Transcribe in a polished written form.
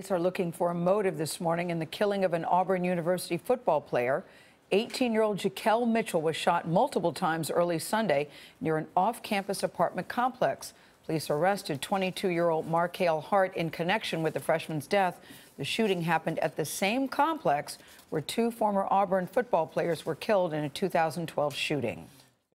Police are looking for a motive this morning in the killing of an Auburn University football player. 18-year-old Jakell Mitchell was shot multiple times early Sunday near an off-campus apartment complex. Police arrested 22-year-old Markale Hart in connection with the freshman's death. The shooting happened at the same complex where two former Auburn football players were killed in a 2012 shooting.